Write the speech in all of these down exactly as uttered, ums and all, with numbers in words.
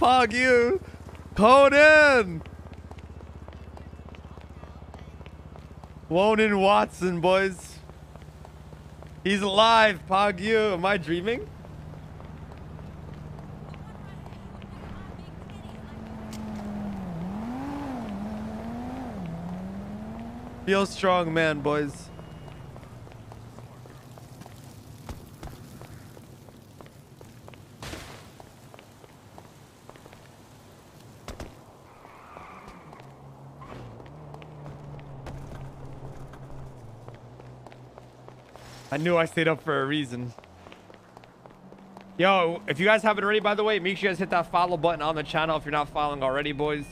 pog you. Conan! Wonan Watson, boys. He's alive, pog you. Am I dreaming? Feel strong, man, boys. I knew I stayed up for a reason. Yo, if you guys haven't already, by the way, make sure you guys hit that follow button on the channel if you're not following already, boys.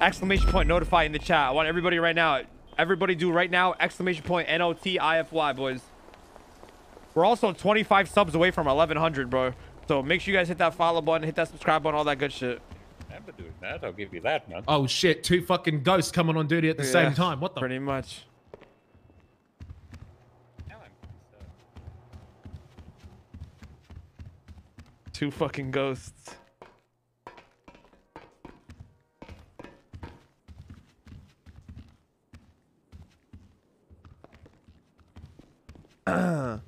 Exclamation point notify in the chat. I want everybody right now. Everybody do right now. Exclamation point N O T I F Y, boys. We're also twenty-five subs away from eleven hundred, bro. So make sure you guys hit that follow button, hit that subscribe button, all that good shit. Never doing that. I'll give you that, man. Oh, shit. Two fucking ghosts coming on duty at the yeah, same time. What the? Pretty much. Two fucking ghosts. Uh.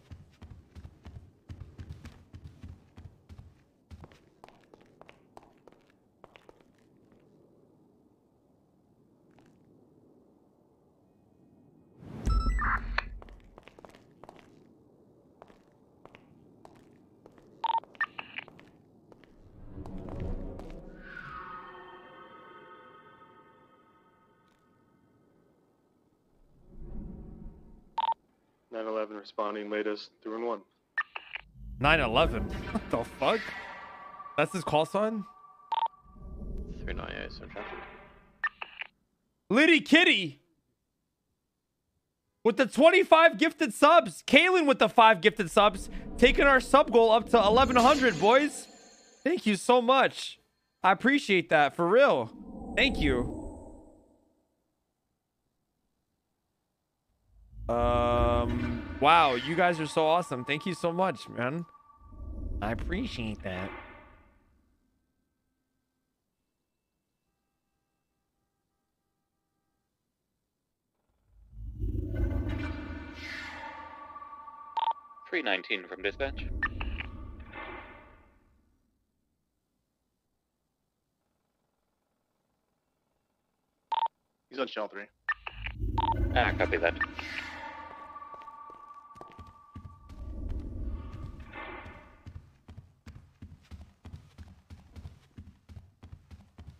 nine eleven responding latest through and one. nine eleven? What the fuck? That's his call sign? three ninety-eight Central. Liddy Kitty! With the twenty-five gifted subs! Kaylin with the five gifted subs! Taking our sub goal up to eleven hundred, boys! Thank you so much! I appreciate that, for real. Thank you. Um wow, you guys are so awesome. Thank you so much, man. I appreciate that. three nineteen from dispatch. He's on channel three. Ah, copy that.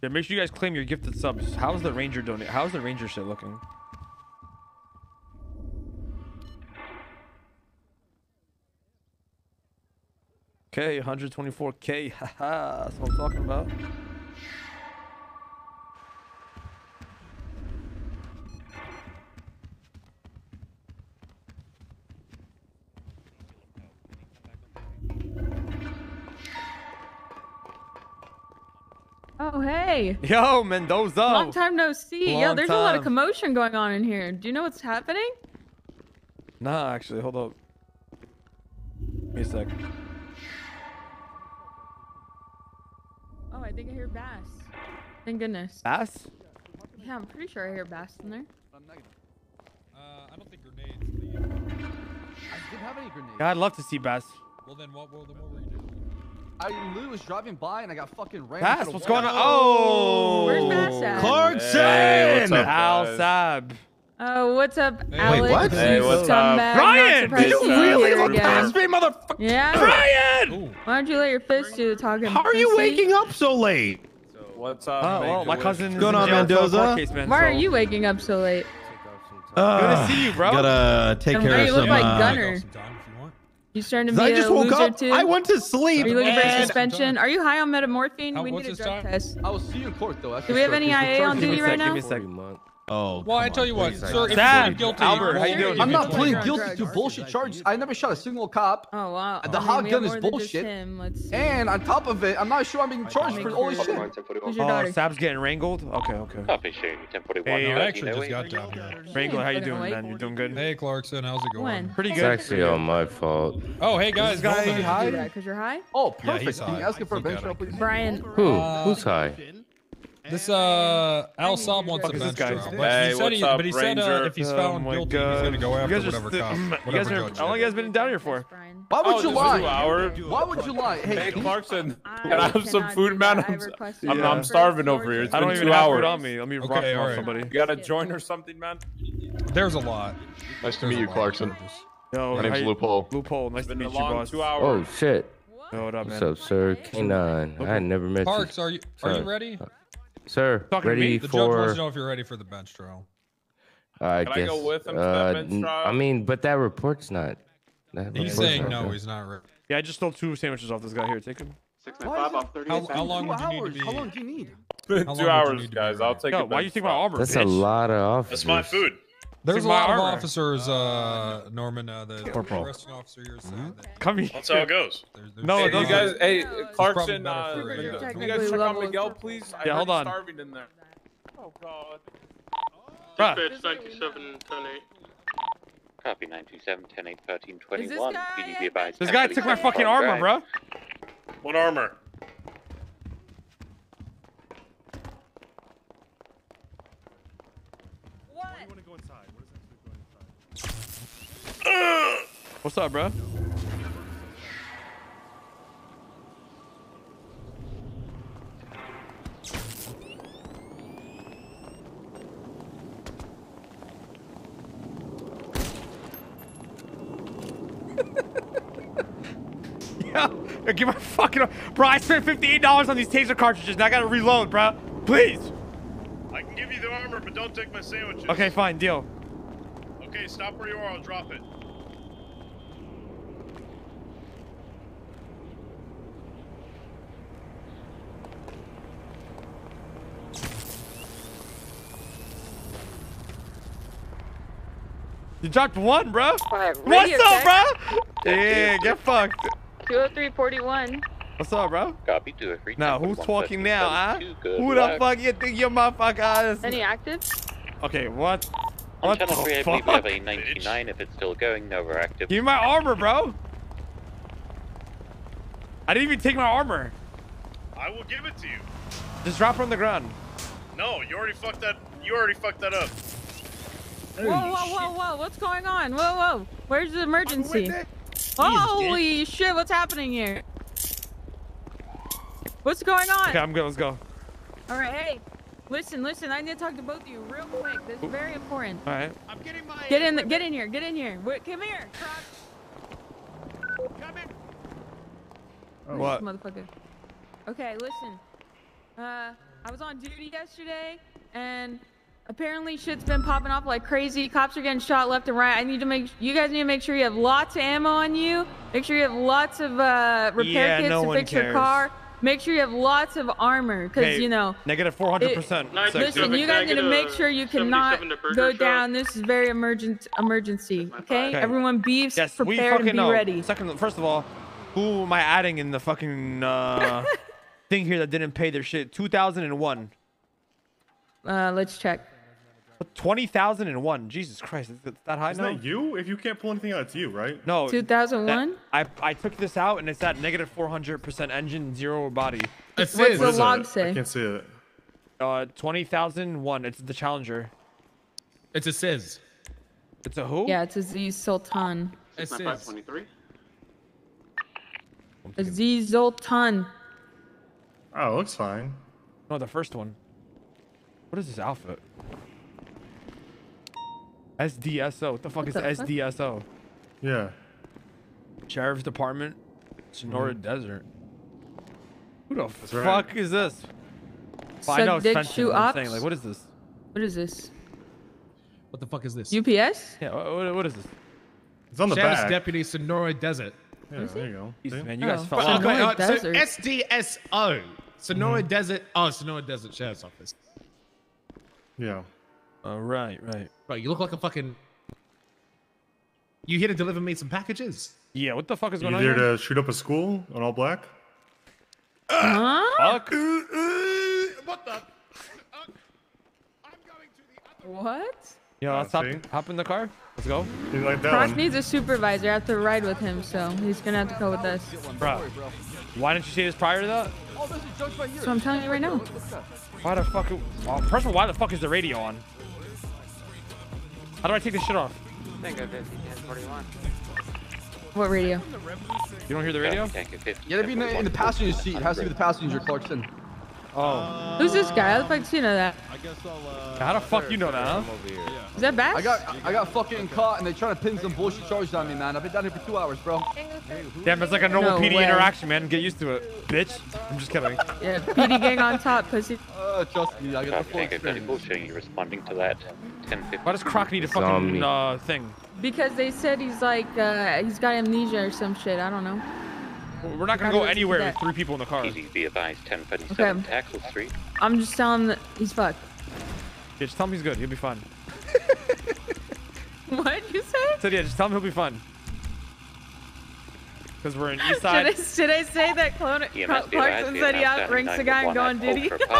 Yeah, make sure you guys claim your gifted subs. How's the Ranger donate? How's the Ranger shit looking? Okay, one twenty-four K. Haha, that's what I'm talking about. Oh, hey. Yo, Mendoza. Long time no see. Long Yo, there's time. A lot of commotion going on in here. Do you know what's happening? Nah, actually. Hold up. Give me a sec. Oh, I think I hear bass. Thank goodness. Bass? Yeah, I'm pretty sure I hear bass in there. Uh, I don't think grenades leave. I didn't have any grenades. Yeah, I'd love to see bass. Well, then what, well, then what were you doing? I literally was driving by and I got fucking rammed. Bass, what's going on? Oh! Where's Bass at? Clarkson! Hey, what's up, Al Sab. Oh, what's up, hey, Alex? Wait, what? Hey, what's up? Brian! Did you really look past me, motherfucker? Yeah. Brian! Ooh. Why don't you let your fist do the talking? How are you waking up so late? So what's up? Oh, well, my cousin is going on, Mendoza. Case, man, Why so. are you waking up so late? Uh, Good to see you, bro. Gotta take Somebody care of some... You look like uh, Gunner. You starting to be I just a woke loser up. Too? I went to sleep. Are you looking for suspension? Are you high on metamorphine? How, we need a drug time? test. I will see you in court though. Do we have any I A on duty right now? Give me a second, Mark. Oh, well, I tell you what, sir, if Sam, you're guilty, Albert, how you doing? I'm not pleading guilty to bullshit charges. I never shot a single cop. Oh, wow. The hot gun is bullshit. And on top of it, I'm not sure I'm being charged for all this shit. Oh, Sam's getting wrangled? Okay, okay. Copy, Shane. Hey, I actually just got down here. Wrangler, how you doing, man? You're doing good? Hey, Clarkson, how's it going? Pretty good. It's actually all my fault. Oh, hey, guys. Guy, you high? Because you're high? Oh, perfect. Can you ask him for a bench roll, please? Brian. Who? Who's high? This, uh, Al Saab wants a bench trial. Hey, he said he, up, but he Ranger? said uh, if he's found oh guilty, God. he's going to go after whatever cop. How long have you guys been down here for? Why would oh, you lie? Why would you lie? Hey, Clarkson, can I have some food, man? I'm, I'm, I'm starving over here. It's been I don't two even hours. Have food on me. Let me okay, rock right. somebody. You got a joint or something, man? There's a lot. Nice to meet you, Clarkson. My name's Loophole. Loophole, nice to meet you, boss. Oh, shit. What's up, sir? K nine. I never met you. Parks, are you ready? Sir, Talking ready the for... The judge wants to know if you're ready for the bench trial. I Can guess, I go with him to uh, that bench trial? I mean, but that report's not... That report's he's saying not no, good. he's not ready. Yeah, I just stole two sandwiches off this guy here. Take him. six nine five off thirty. How, how long would you need to be? How long do you need? Two hours, need guys. I'll take it. Why do you think my armor, That's bitch. a lot of officers. That's my food. There's a lot armor. of officers, uh, Norman, uh, the arresting officer here said mm-hmm. that. Come here. That's how it goes. There's, there's no, those guys, uh, hey, Clarkson, uh, right can right you guys check on Miguel, please? Yeah, I hold on. starving in there. Oh, God. Dispatch nine two seven one oh eight. Copy nine two seven one oh eight one three two one. P D B advised. This guy took my fucking armor, bro. What armor? What's up, bro? Yeah, give my fucking bro. I spent fifty-eight dollars on these taser cartridges. Now I gotta reload, bro. Please. I can give you the armor, but don't take my sandwiches. Okay, fine, deal. Okay, stop where you are. I'll drop it. You dropped one, bro. Right, What's up, bro? Yeah, get fucked. two oh three forty-one. What's up, bro? Copy two oh three. Now, who's talking now, huh? Who the fuck you think your motherfucker is? Any active? Okay, what? On what channel three, I believe we have a ninety-nine. Bitch. If it's still going, no, we're active. Give me my armor, bro. I didn't even take my armor. I will give it to you. Just drop it on the ground. No, you already fucked that. You already fucked that up. Whoa, whoa, whoa, whoa, what's going on? Whoa, whoa, where's the emergency? Holy shit, what's happening here? What's going on? Okay, I'm good, let's go. All right, hey, listen, listen, I need to talk to both of you real quick. This is very important. All right. I'm getting my... Get in, the, get in here, get in here. Wait, come here, Croc. Come in. Oh, what? This motherfucker. Okay, listen. Uh, I was on duty yesterday, and... Apparently shit's been popping off like crazy. Cops are getting shot left and right. I need to make you guys need to make sure you have lots of ammo on you. Make sure you have lots of uh, repair yeah, kits no to fix cares. your car. Make sure you have lots of armor, because hey, you know. Negative four hundred percent. Listen, you guys need to make sure you cannot go down. This is very emergent emergency. Okay? okay, everyone, be yes, prepared and be know. ready. Second, first of all, who am I adding in the fucking uh, thing here that didn't pay their shit? two thousand one. Uh, let's check. twenty thousand one. Jesus Christ, is that high now? Isn't that you? If you can't pull anything out, it's you, right? No. two thousand one? I, I took this out, and it's at negative four hundred percent engine, zero body. It's What's the log say? I can't see it. Uh, twenty thousand one. It's the Challenger. It's a S I Z. It's a who? Yeah, it's a Z Sultan. It's a S I Z. A Z Sultan. Oh, it looks fine. No, the first one. What is this outfit? S D S O. What the fuck what is the S D S O? Fuck? Yeah. Sheriff's Department, Sonora mm. Desert. Who the That's fuck right. is this? Well, I know it's fencing, I'm saying, like, what is this? What is this? What the fuck is this? U P S? Yeah. What, what is this? It's on the Sheriff's back. Deputy Sonora Desert. Yeah. There you go. Jeez, man, you oh. guys fell off. Okay, uh, so S D S O. Sonora mm. Desert. Oh, Sonora Desert Sheriff's Office. Yeah. All right, right. Bro, you look like a fucking... You here to deliver me some packages? Yeah, what the fuck is going on here? You there to shoot up a school on all black? Uh, fuck. Uh, uh, what the? Uh, I'm going to the other... What? Yo, let's hop, hop in the car. Let's go. Like that Croc one. needs a supervisor. I have to ride with him, so he's going to have to go with us. Bro, why didn't you say this prior to that? Oh, there's a judge right here. So I'm telling you right now. Why the fuck? Oh, first of all, why the fuck is the radio on? How do I take this shit off? I think I did. ten forty-one. What radio? You don't hear the radio? Yeah, they'd be in the, in the passenger seat. It has to be the passenger, Clarkson. Oh. Uh, Who's this guy? I look like you know that. I guess I'll, uh, How the fuck you know that, huh? Is that Bass? I got, I got fucking caught and they trying to pin some bullshit charges on me, man. I've been down here for two hours, bro. Damn, it's like a normal no P D way. interaction, man. Get used to it, bitch. I'm just kidding. Yeah, P D gang on top, pussy. Uh, trust me, I got the full experience. You're responding to that. Why does Croc need a fucking uh, thing? Because they said he's like, uh, he's got amnesia or some shit. I don't know. We're not going to go anywhere with three people in the car. Be advised, ten thirty-seven okay. Axel Street. I'm just telling him he's fucked. Yeah, just tell him he's good. He'll be fine. What you say? So yeah, just tell him he'll be fine. Because we're in East Side. Should I, should I say that Clarkson said he outranks the guy and going duty? Wait, wait,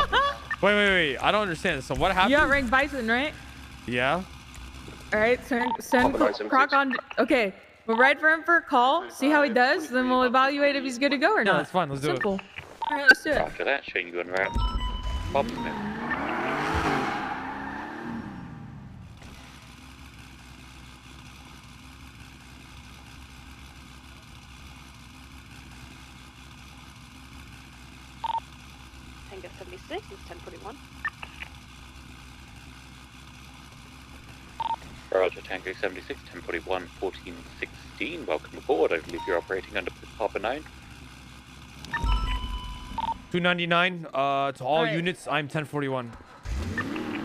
wait. I don't understand. So what happened? You outrank Bison, right? Yeah. All right, send, send Croc on. Okay, we'll ride for him for a call, see how he does, then we'll evaluate if he's good to go or not. No, that's fine. Let's do Simple. it. All right, let's do it. After that, Shane, you unwrap. Bob Smith. Tango seventy-six is ten forty-one. Roger, Tango seventy-six, ten forty-one, fourteen sixteen. Welcome aboard. I believe you're operating under Papa nine. two ninety-nine, uh, to all, all right. units, I'm ten forty-one.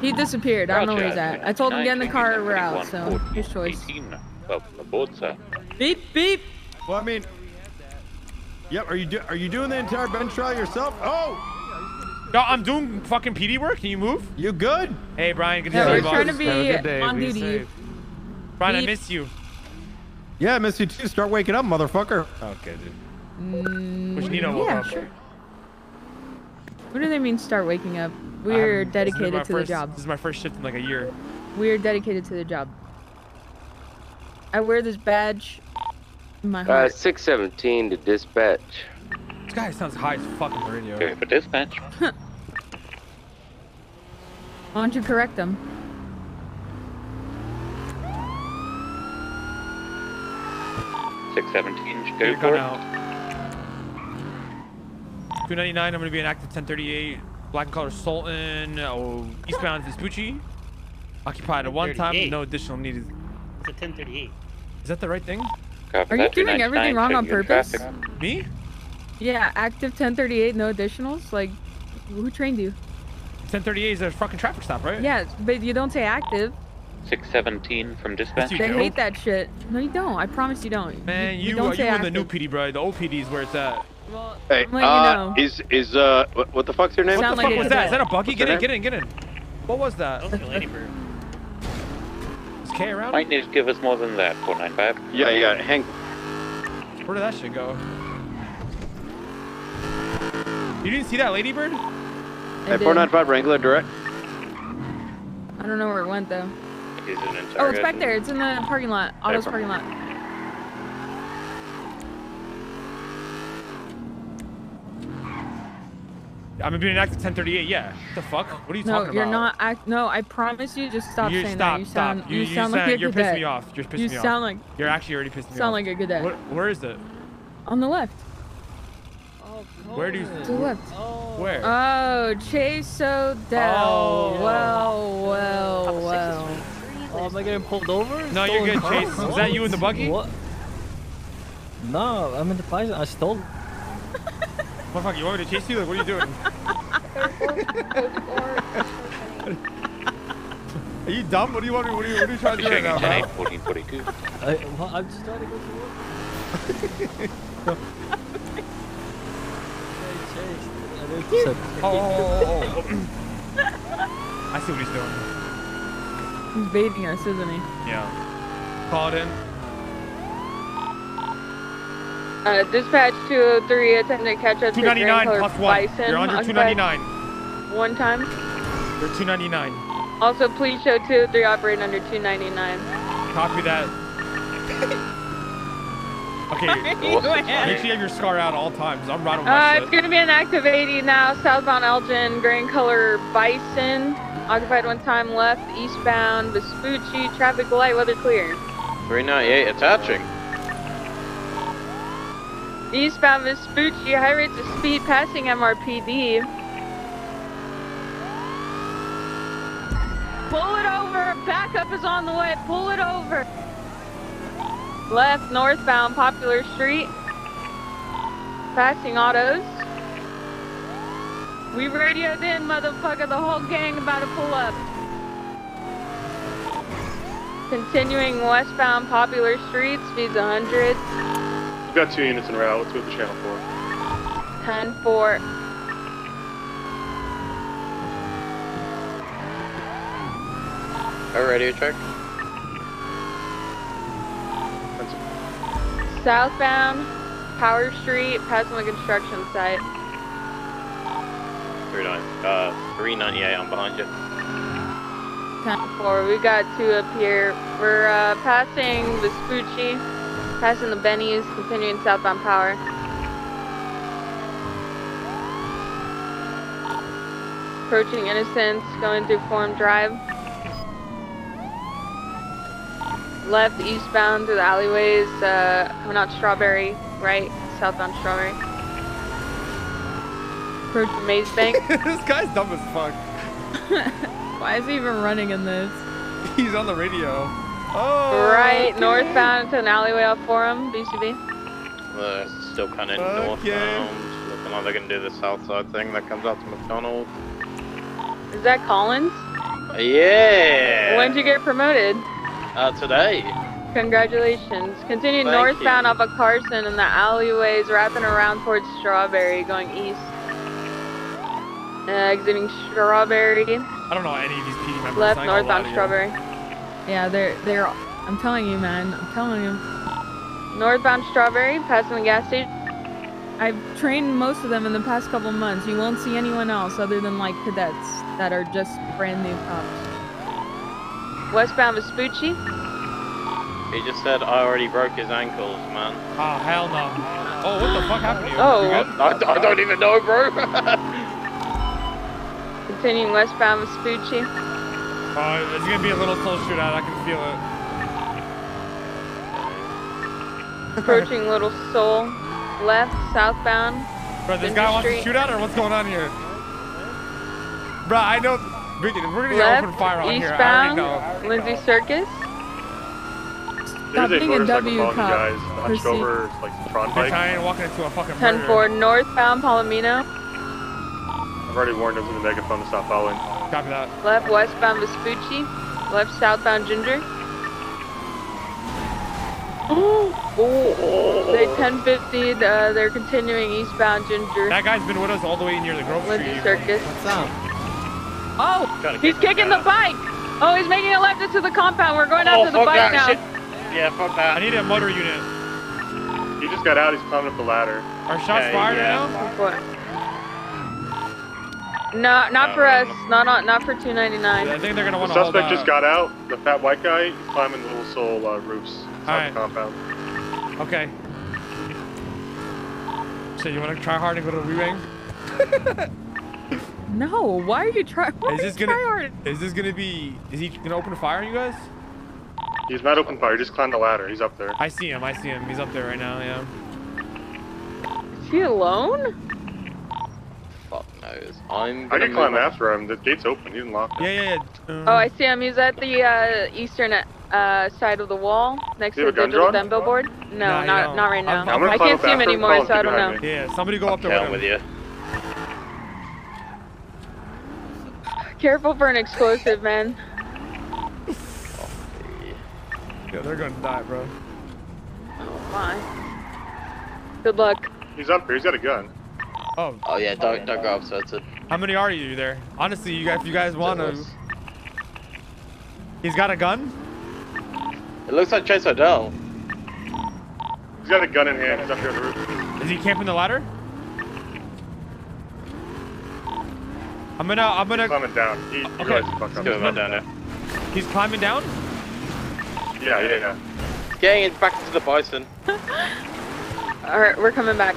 He disappeared. Roger, I don't know where he's at. I told him to get in the car, we're out, so his choice. eighteen. Welcome aboard, sir. Beep, beep. Well, I mean, yep, are you, do are you doing the entire bench trial yourself? Oh! No, I'm doing fucking P D work. Can you move? You good? Hey, Brian. Good to see you. We're trying to be on duty. Brian, I miss you. Yeah, I miss you too. Start waking up, motherfucker. Okay, dude. Mm, Which Nino woke up. Sure. What do they mean start waking up? We're um, dedicated to first, the job. This is my first shift in like a year. We're dedicated to the job. I wear this badge in my heart. Uh, six seventeen to dispatch. This guy sounds high as fuck on the radio. Okay, for dispatch. Why don't you correct them? six seventeen, go for it. two ninety-nine, I'm gonna be an active ten thirty-eight. Black and color Sultan. Oh, eastbound Vespucci. Occupied at one time, no additional needed. It's a ten thirty-eight. Is that the right thing? Copy. Are you doing everything wrong on purpose? Traffic. Me? Yeah, active ten thirty-eight, no additionals. Like, who trained you? ten thirty-eight is a fucking traffic stop, right? Yeah, but you don't say active. six seventeen from dispatch. Yes, they do. Hate that shit. No, you don't. I promise you don't. Man, you, you, don't you in the new P D, bro. The old P D is where it's at. Well, hey, I'm letting uh, you know. is, is, uh, what, what the fuck's your name? What the fuck was that? Is that a Bucky? Get in, get in, get in. What was that? Is K around? Might need to give us more than that, four ninety-five. Yeah, yeah, hang. Where did that shit go? You didn't see that ladybird? Hey, four ninety-five Wrangler, direct. I don't know where it went though. It oh, it's back there. It's in the parking lot. Auto's parking lot. I'm gonna be an active ten thirty-eight. Yeah. What the fuck? What are you no, talking about? No, you're not. I, no, I promise you. Just stop you saying stop, that. You stop. Sound, you, you, you sound like a good You're pissing me off. You're pissing you me off. You sound like. You're actually already pissing me sound off. Sound like a good day. Where, where is it? On the left. Where do you to the left? Oh. Where? Oh, Chase O'Dell. Oh, well, well, well. Oh, am I getting pulled over? No, stolen you're good, car? Chase. Is that you in the buggy? What? No, I'm in the Bison. I stole. Motherfucker, you want me to chase you? Like, what are you doing? Are you dumb? What do you want me? What are you? What are you trying to do right now? Huh? fourteen forty-two. I, well, I'm just trying to go to work. Oh, oh, oh, oh. I see what he's doing. He's baiting us, isn't he? Yeah. Called in. Uh, dispatch two oh three, attendant catch up to Wrangler Bison. You're under two ninety-nine. One time. You're two ninety-nine. Also, please show two oh three operating under two ninety-nine. Copy that. Okay. Well, make sure you have your scar out at all times. I'm right on my uh, shit. It's going to be an active eighty now. Southbound Elgin, green color Bison. Occupied one time left, eastbound Vespucci. Traffic light, weather clear. three ninety-eight, attaching. Eastbound Vespucci, high rates of speed passing M R P D. Pull it over, backup is on the way, pull it over. Left northbound Popular Street, passing autos. We radioed in, motherfucker, the whole gang about to pull up. Continuing westbound Popular Street, speeds one hundred. We've got two units en route. Let's go to channel four. ten four. All right, radio check. Southbound Power Street, passing the construction site. three ninety-eight, I'm behind you. ten four, we got two up here. We're uh, passing Vespucci. Passing the Bennies, continuing southbound Power. Approaching Innocence, going through Form Drive. Left eastbound through the alleyways, uh, coming out Strawberry, right, southbound Strawberry. Approaching Maze Bank. This guy's dumb as fuck. Why is he even running in this? He's on the radio. Oh, right, okay. Northbound to an alleyway off Forum, B C B. Uh, still kind of okay. Northbound. Looking like they're going to do the south side thing that comes out to McDonald's. Is that Collins? Yeah. When did you get promoted? Uh, today. Congratulations. Continue Thank northbound you. Off of Carson and the alleyways, wrapping around towards Strawberry, going east. Uh, exiting Strawberry. I don't know any of these P D members. Left northbound Strawberry. Yeah, they're, they're, I'm telling you, man, I'm telling you. Northbound Strawberry, passing the gas station. I've trained most of them in the past couple months. You won't see anyone else other than, like, cadets that are just brand new cops. Westbound Vespucci. He just said I already broke his ankles, man. Oh, hell no. Oh, what the fuck happened to you? Oh. You I, I don't even know, bro. Continuing westbound Vespucci. Uh, it's gonna be a little close shootout, I can feel it. Approaching Little Soul, left, southbound. Bro, this guy wants to shoot out, or what's going on here? Bro, I know, we're gonna get open fire on here, I already know. Lindsay Circus. There's a motorcycle following guys, hunched over, like, Tron bike. Italian walking into a fucking murder. ten four, northbound Palomino. I've already warned him to the megaphone to stop following. Copy that. Left westbound Vespucci. Left southbound Ginger. Ooh. Ooh. They ten fifty, uh, they're continuing eastbound Ginger. That guy's been with us all the way near the Grove Lindsay Street. Circus. What's up? Oh, he's kicking the bike. Oh, he's making a left into the compound. We're going out oh, to the bike now. Shit. Yeah, fuck that. I need a motor unit. He just got out. He's climbing up the ladder. Are shots okay, fired yeah. now? What? No, not uh, for us. Not on, not for two ninety-nine. Yeah, I think they're gonna want to hold out. The suspect just got out. The fat white guy climbing the Little Soul uh, roofs. Alright. Compound. Okay. So you want to try hard and go to the re-ring? No. Why are you trying? Is this gonna? Try hard? Is this gonna be? Is he gonna open fire on you guys? He's not open fire. He just climbed the ladder. He's up there. I see him. I see him. He's up there right now. Yeah. Is he alone? I'm I can climb up. After him. The gate's open. He didn't lock it. Yeah, yeah, yeah. Um, oh, I see him. He's at the uh, eastern uh, side of the wall, next to the digital den billboard. No, no not not right now. I can't see him anymore, so I don't know. Me. Yeah, somebody go I'll up there with, with you. Careful for an explosive, man. Yeah, they're gonna die, bro. Oh my. Good luck. He's up here. He's got a gun. Oh. Oh yeah, don't don't go up. So it's a... How many are you there? Honestly, you guys, if you guys want to. He's got a gun? It looks like Chase O'Dell. He's got a gun in hand. He's up here on the roof. Is he camping the ladder? I'm gonna, I'm gonna. He's climbing down. He okay. realized he fucked up. He's climbing down now. He's climbing down? Yeah, yeah, yeah. Getting it back to the Bison. Alright, we're coming back.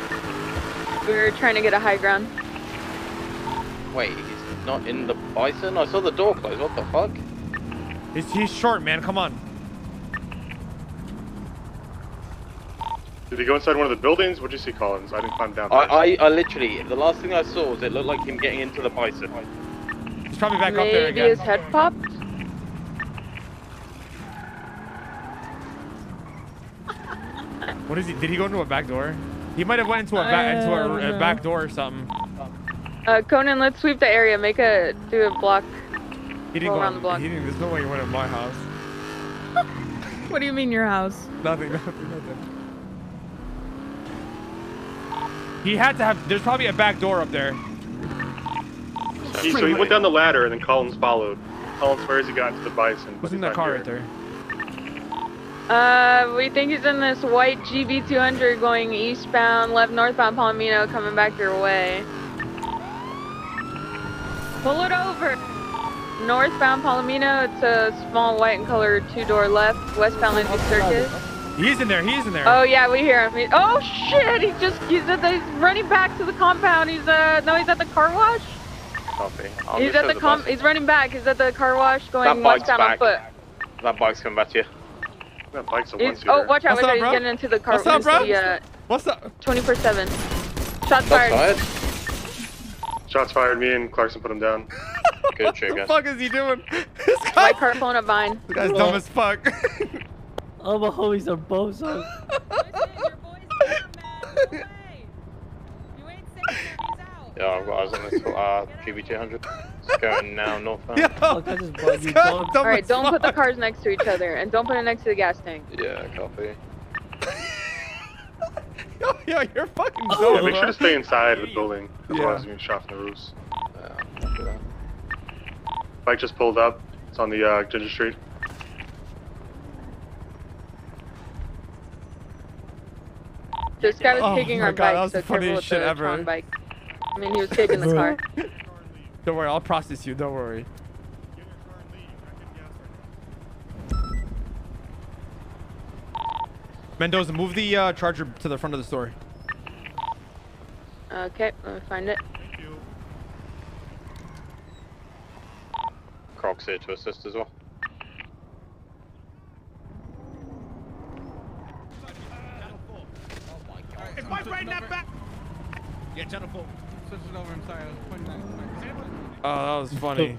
We're trying to get a high ground. Wait, he's not in the Bison? I saw the door close, what the fuck? He's, he's short, man, come on. Did he go inside one of the buildings? What did you see, Collins? I didn't climb down. I, I, I literally, the last thing I saw was it looked like him getting into the Bison. He's probably back Maybe up there again. Maybe his head popped? What is he? Did he go into a back door? He might have went into a, ba into a, a back door or something. Uh, Conan, let's sweep the area. Make a do a block. He didn't go around the block. He didn't, there's no way he went in my house. What do you mean your house? Nothing. Nothing. Nothing. He had to have. There's probably a back door up there. He, so he went down the ladder and then Collins followed. Collins, where has he got into the Bison? What's in that car here. right there? Uh, we think he's in this white G B two hundred going eastbound, left northbound Palomino, coming back your way. Pull it over! Northbound Palomino, it's a small white and colored two-door left, westbound Lindsay Circus. He's in there, he's in there! Oh yeah, we hear him. He, oh shit, he just, he's, at the, he's running back to the compound, he's uh, no he's at the car wash? Copy. He's at the, the com. he's running back, he's at the car wash going westbound on foot. That bike's coming back to you. That bike's a one-seater. Oh, watch out, watch out, he's getting into the car. What's up, bro? The, uh, What's up? twenty-four seven. Shots fired. fired. Shots fired, me and Clarkson put him down. Good what trigger. What the fuck is he doing? This guy... My car phone a vine. This guy's dumb as fuck. Oh, my homies are bozo. Yeah, I was on this uh, G B two hundred. It's going now northbound. Yo, Look, I just bugged you, dog. Alright, don't put the cars next to each other, and don't put it next to the gas tank. Yeah, copy. yo, yo, you're fucking oh, so yeah, make sure to stay inside the building. Otherwise, yeah. you're gonna shot from the roofs. Yeah, I'll do that. Bike just pulled up. It's on the uh, Ginger Street. This guy was oh kicking our God, bike, so careful with the Tron bike. I mean, he was kicking the car. Don't worry, I'll process you, don't worry. Mendoza, move the uh, charger to the front of the store. Okay, let me find it. Thank you. Croc's here to assist as well. If my brain that back! Yeah, channel four. Switch it over, I'm sorry, I was pointing back. Oh, that was funny.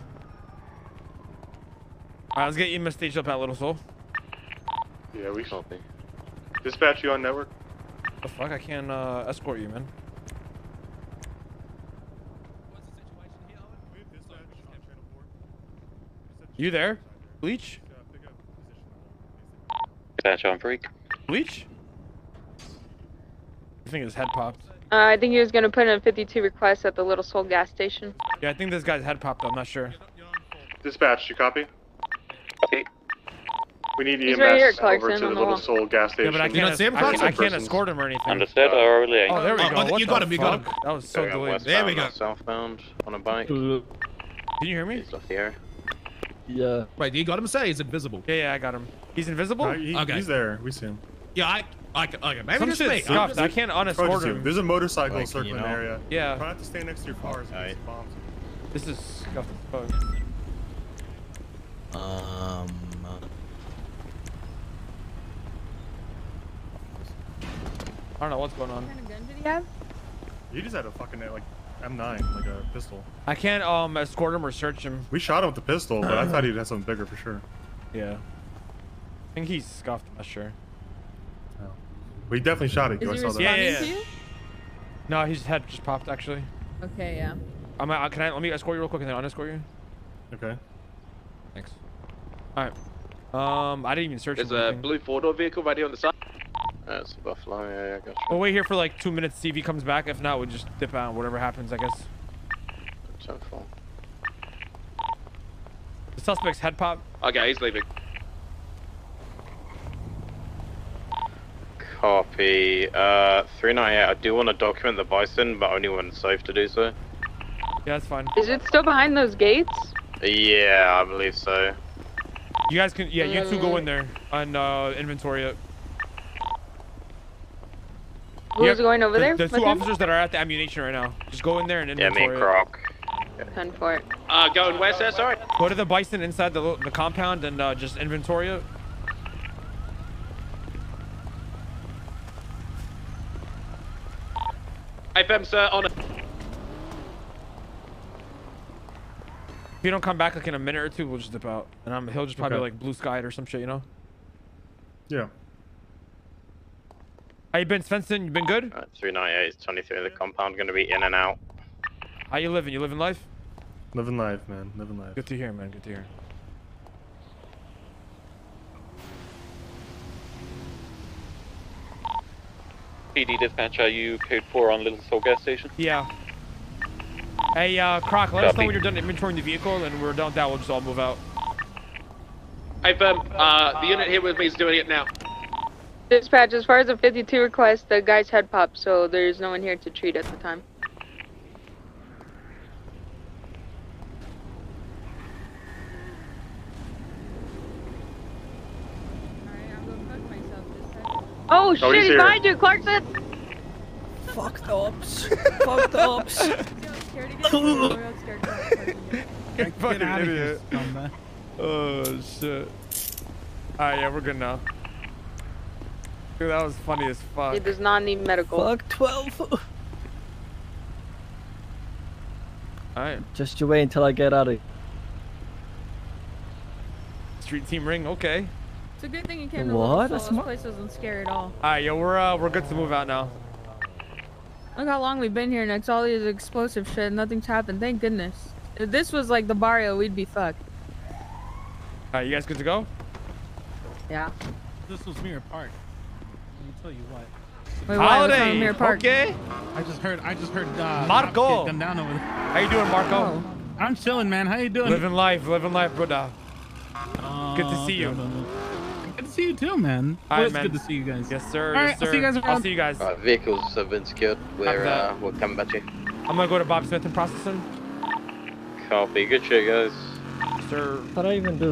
Alright, let's get you staged up at Little Soul. Yeah, we shall be. Dispatch, you on network? The fuck, I can't uh, escort you, man. What's the situation here, Owen? You there? Bleach? Dispatch on freak. Bleach? I think his head popped. Uh, I think he was gonna put in a fifty-two request at the Little Soul gas station. Yeah, I think this guy's head popped. I'm not sure. Dispatch, you copy? Copy. We need E M S right here, over to the, the Little wall. Soul gas station. Yeah, but I can't, you don't see him, I, I can't escort him or anything. Understood. Uh, oh, there we go. Oh, you got him. You got him. That was so delayed. There we go. Southbound on a bike. Can you hear me? He's off the air. Yeah. Wait, you got him? Say he's invisible. Yeah, yeah, I got him. He's invisible. Uh, he, okay. He's there. We see him. Yeah, I. I can, okay, maybe just me. Just, I can't unescort him. There's a motorcycle like, circling you know. the area. Yeah. Try not to stay next to your cars. Right. Bombs. This is scuffed as fuck. Um. I don't know what's going on. What kind of gun did he have? He just had a fucking like M nine, like a pistol. I can't um escort him or search him. We shot him with the pistol, but I thought he'd have something bigger for sure. Yeah. I think he's scuffed. I'm not sure. We definitely shot it. Is he responding yeah, yeah, yeah. to you? No, his head just popped actually. Okay, yeah. I'm. Uh, can I? Let me escort you real quick and then I'll escort you. Okay. Thanks. All right. Um, I didn't even search. There's a anything. blue four-door vehicle right here on the side. That's Buffalo. Yeah, yeah, I gotcha. We'll wait here for like two minutes to see if he comes back. If not, we'll just dip out. Whatever happens, I guess. So far. suspect's head pop. Okay, he's leaving. Copy. Uh, three ninety-eight, I do want to document the Bison, but only when it's safe to do so. Yeah, that's fine. Is it still behind those gates? Yeah, I believe so. You guys can, yeah, you two go in there and uh, inventory it. Who's yeah, going over there? There's two officers that are at the ammunition right now. Just go in there and inventory. Yeah, me and Croc. ten four. Uh, going west, that's all right. Go to the Bison inside the, the compound and uh, just inventory it. A P M, sir, on it. If you don't come back like in a minute or two, we'll just dip out. And I'm, he'll just probably okay. like blue sky it or some shit, you know? Yeah. How you been, Svensson? You been good? Uh, three ninety-eight, it's twenty-three of the compound, gonna be in and out. How you living? You living life? Living life, man. Living life. Good to hear, man. Good to hear. P D dispatch, are you paid for on Little Soul gas station? Yeah. Hey, uh, Croc, let Copy. us know when you're done inventorying the vehicle, and we're done with that, we'll just all move out. Hey, Bum, uh, the unit here with me is doing it now. Dispatch, as far as the fifty-two request, the guy's head popped, so there's no one here to treat at the time. Alright, I'm gonna fuck myself this time. Oh, shit, he's behind you, Clarkson! Fuck the ops. Fuck the ops. You're fucking idiot. Oh shit. Alright, yeah, we're good now. Dude, that was funny as fuck. He does not need medical. Fuck twelve. Alright. Just you wait until I get out of here. Street team ring, okay. It's a good thing you came to What? This place wasn't scary at all. Alright, yo, we're uh, we're good to move out now. Look how long we've been here and it's all these explosive shit and nothing's happened, thank goodness. If this was like the barrio, we'd be fucked. Alright, you guys good to go? Yeah. This was Mirror Park. Let me tell you what. Wait, Holiday! Mirror Park? Okay. I just heard, I just heard, uh... Marco! Them down over there. How you doing, Marco? Oh. I'm chilling, man. How you doing? Living life, living life, brother. Uh, good to see you. Good to see you too, man. All right, man. Good to see you guys. Yes, sir. All right, yes, sir. I'll see you guys around. I'll see you guys. All right, vehicles have been secured. We're, uh, we're coming back to you. I'm going to go to Bob Smith and process him. Copy. Good shit, guys. Sir. What do I even do?